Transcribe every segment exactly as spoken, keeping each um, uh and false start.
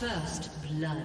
First blood.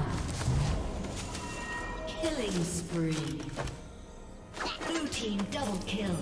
down. Killing spree. Blue team double kill.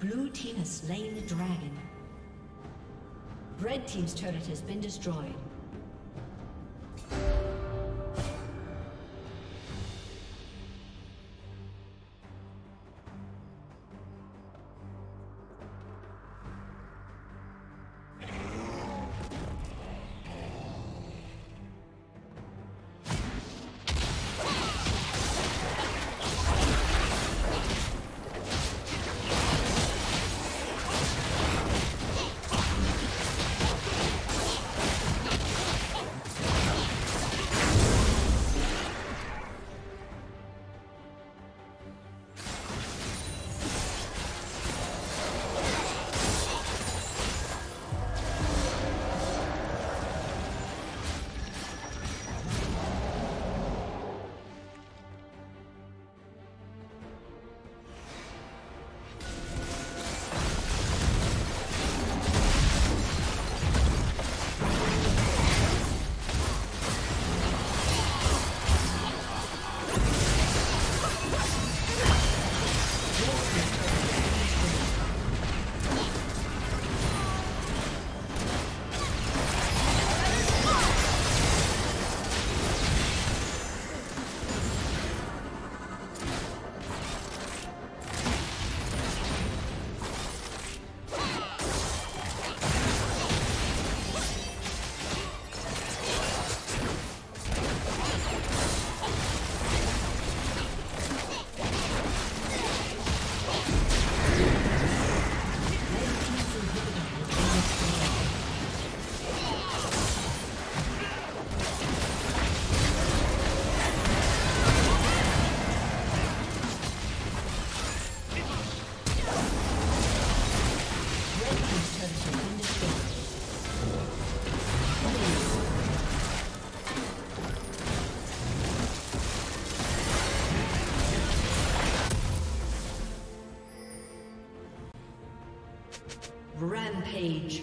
Blue team has slain the dragon. Red team's turret has been destroyed. Rampage.